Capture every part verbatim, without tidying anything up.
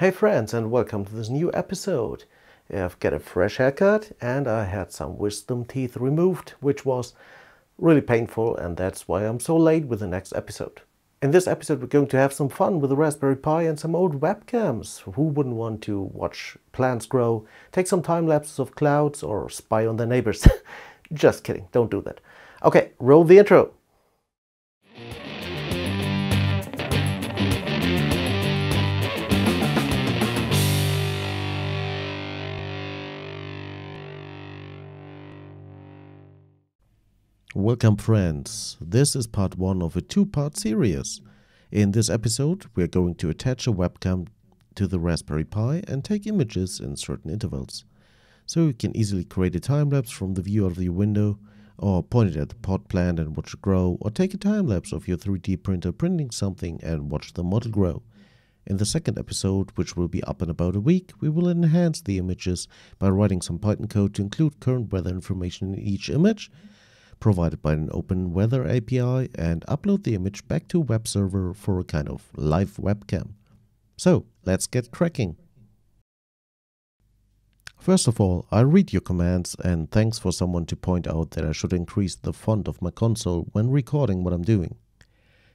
Hey friends, and welcome to this new episode. I've got a fresh haircut and I had some wisdom teeth removed, which was really painful, and that's why I'm so late with the next episode. In this episode we're going to have some fun with the Raspberry Pi and some old webcams. Who wouldn't want to watch plants grow, take some time lapses of clouds, or spy on their neighbors? Just kidding, don't do that. Okay, roll the intro! Welcome friends, this is part one of a two-part series. In this episode we are going to attach a webcam to the Raspberry Pi and take images in certain intervals. So you can easily create a time-lapse from the view of your window, or point it at the pot plant and watch it grow, or take a time-lapse of your three D printer printing something and watch the model grow. In the second episode, which will be up in about a week, we will enhance the images by writing some Python code to include current weather information in each image, provided by an open weather A P I, and upload the image back to a web server for a kind of live webcam. So let's get cracking. First of all, I read your comments, and thanks for someone to point out that I should increase the font of my console when recording what I'm doing.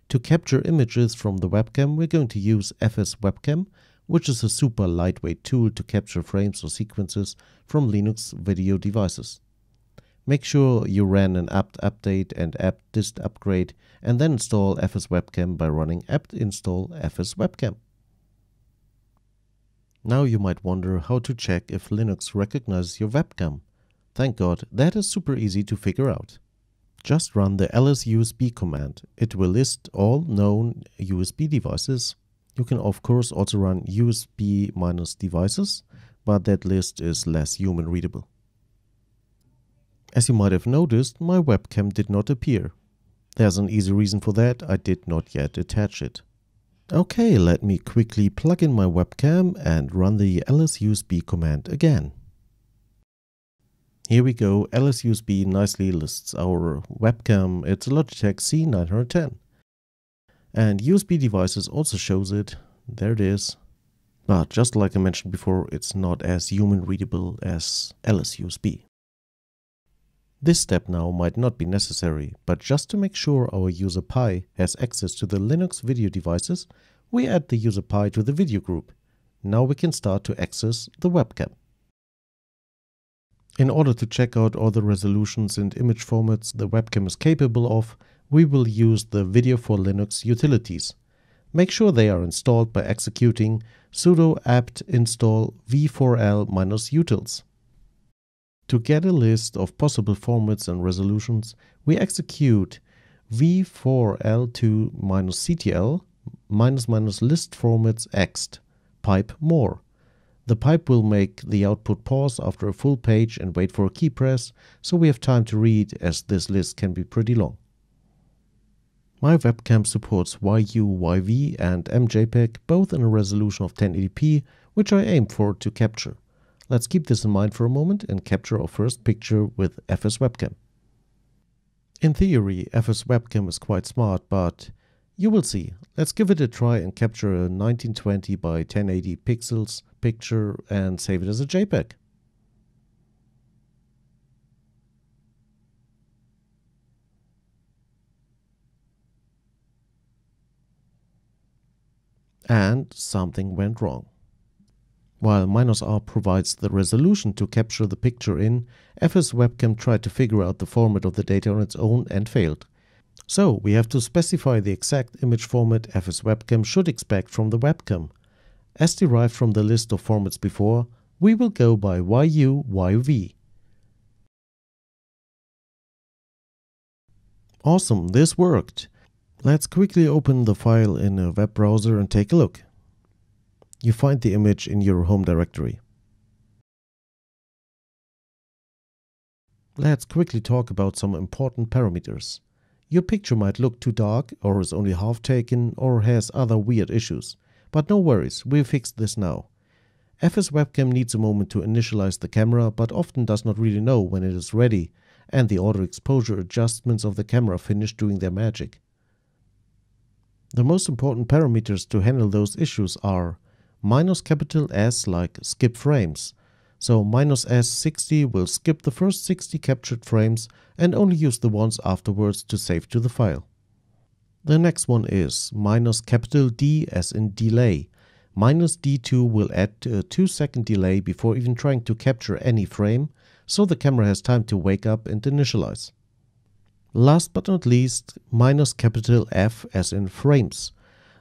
To capture images from the webcam we're going to use FSWebcam, which is a super lightweight tool to capture frames or sequences from Linux video devices. Make sure you run an apt update and apt-dist upgrade, and then install FSWebcam by running apt install FSWebcam. Now you might wonder how to check if Linux recognizes your webcam. Thank God, that is super easy to figure out. Just run the L S U S B command. It will list all known U S B devices. You can of course also run U S B devices, but that list is less human readable. As you might have noticed, my webcam did not appear. There's an easy reason for that, I did not yet attach it. Okay, let me quickly plug in my webcam and run the L S U S B command again. Here we go, L S U S B nicely lists our webcam. It's a Logitech C nine ten. And U S B devices also shows it, there it is. But just like I mentioned before, it's not as human readable as L S U S B. This step now might not be necessary, but just to make sure our user Pi has access to the Linux video devices, we add the user Pi to the video group. Now we can start to access the webcam. In order to check out all the resolutions and image formats the webcam is capable of, we will use the Video for Linux utilities. Make sure they are installed by executing sudo apt install v four l dash utils. To get a list of possible formats and resolutions, we execute v four l dash two dash c t l list formats ext pipe more. The pipe will make the output pause after a full page and wait for a key press, so we have time to read, as this list can be pretty long. My webcam supports Y U Y V and M J peg, both in a resolution of ten eighty p, which I aim for to capture. Let's keep this in mind for a moment and capture our first picture with FSWebcam. In theory, FSWebcam is quite smart, but you will see. Let's give it a try and capture a nineteen twenty by ten eighty pixels picture and save it as a JPEG. And something went wrong. While minus R provides the resolution to capture the picture in, FSWebcam tried to figure out the format of the data on its own and failed. So we have to specify the exact image format FSWebcam should expect from the webcam. As derived from the list of formats before, we will go by Y U Y V. Awesome, this worked! Let's quickly open the file in a web browser and take a look. You find the image in your home directory. Let's quickly talk about some important parameters. Your picture might look too dark, or is only half taken, or has other weird issues. But no worries, we'll fix this now. FSWebcam needs a moment to initialize the camera, but often does not really know when it is ready, and the auto exposure adjustments of the camera finish doing their magic. The most important parameters to handle those issues are minus capital S like skip frames. So minus S sixty will skip the first sixty captured frames and only use the ones afterwards to save to the file. The next one is minus capital D as in delay. Minus D two will add a two second delay before even trying to capture any frame, so the camera has time to wake up and initialize. Last but not least, minus capital F as in frames.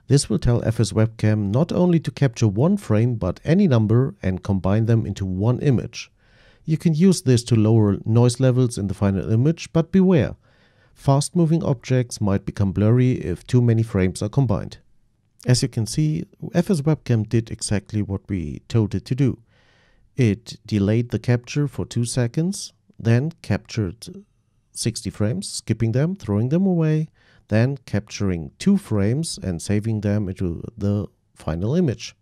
This will tell FSWebcam not only to capture one frame but any number and combine them into one image. You can use this to lower noise levels in the final image, but beware, fast moving objects might become blurry if too many frames are combined. As you can see, FSWebcam did exactly what we told it to do. It delayed the capture for two seconds, then captured sixty frames, skipping them, throwing them away, then capturing two frames and saving them into the final image.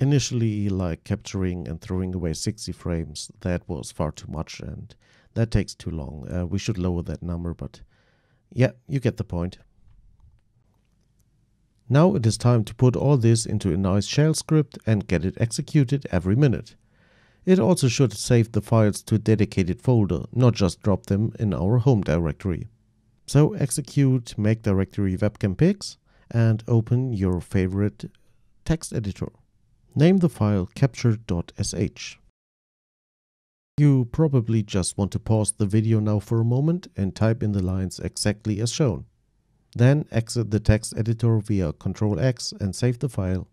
Initially, like capturing and throwing away sixty frames, that was far too much and that takes too long. Uh, we should lower that number, but yeah, you get the point. Now it is time to put all this into a nice shell script and get it executed every minute. It also should save the files to a dedicated folder, not just drop them in our home directory. So execute make directory webcam pics and open your favorite text editor. Name the file capture.sh. You probably just want to pause the video now for a moment and type in the lines exactly as shown. Then exit the text editor via control X and save the file.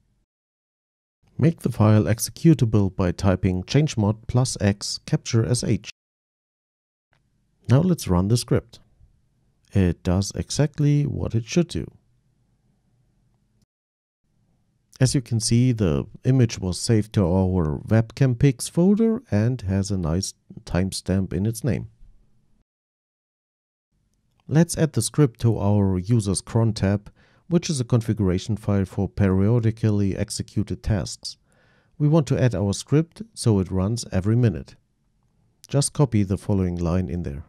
Make the file executable by typing chmod plus x capture.sh. Now let's run the script. It does exactly what it should do. As you can see, the image was saved to our webcam pics folder and has a nice timestamp in its name. Let's add the script to our user's crontab, which is a configuration file for periodically executed tasks. We want to add our script so it runs every minute. Just copy the following line in there.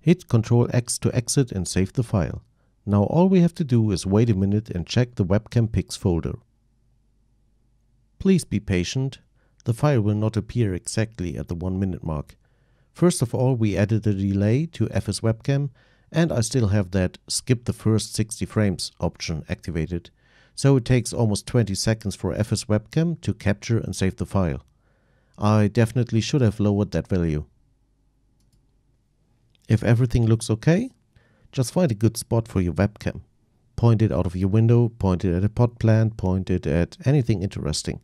Hit control X to exit and save the file. Now all we have to do is wait a minute and check the webcam pics folder. Please be patient. The file will not appear exactly at the one minute mark. First of all, we added a delay to FSWebcam and I still have that skip the first sixty frames option activated. So it takes almost twenty seconds for FSWebcam to capture and save the file. I definitely should have lowered that value. If everything looks okay, just find a good spot for your webcam. Point it out of your window, point it at a pot plant, point it at anything interesting.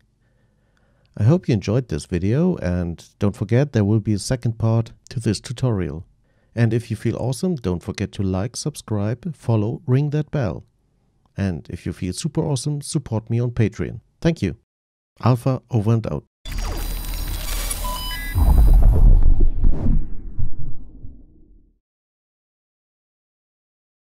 I hope you enjoyed this video and don't forget there will be a second part to this tutorial. And if you feel awesome, don't forget to like, subscribe, follow, ring that bell. And if you feel super awesome, support me on Patreon. Thank you. Alpha over and out.